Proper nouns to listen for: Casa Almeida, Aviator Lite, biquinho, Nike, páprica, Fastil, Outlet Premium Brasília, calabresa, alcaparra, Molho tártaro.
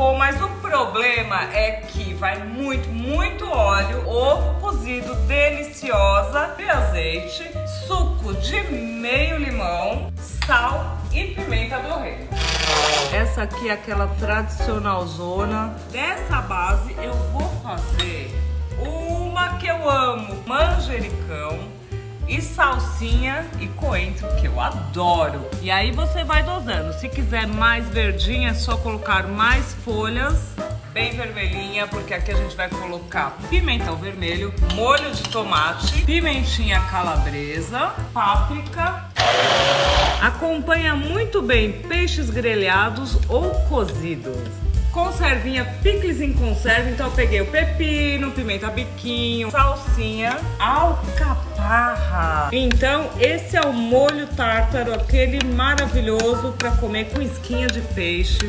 bom, mas o problema é que vai muito óleo, ovo cozido deliciosa e azeite, suco de meio limão, sal e pimenta do reino. Essa aqui é aquela tradicional zona. Dessa base eu vou fazer uma que eu amo, manjericão e salsinha e coentro, que eu adoro. E aí você vai dosando. Se quiser mais verdinha, é só colocar mais folhas, bem vermelhinha, porque aqui a gente vai colocar pimentão vermelho, molho de tomate, pimentinha calabresa, páprica. Acompanha muito bem peixes grelhados ou cozidos. Conservinha, picles em conserva, então eu peguei o pepino, pimenta biquinho, salsinha, alcaparra. Então esse é o molho tártaro, aquele maravilhoso para comer com isquinha de peixes.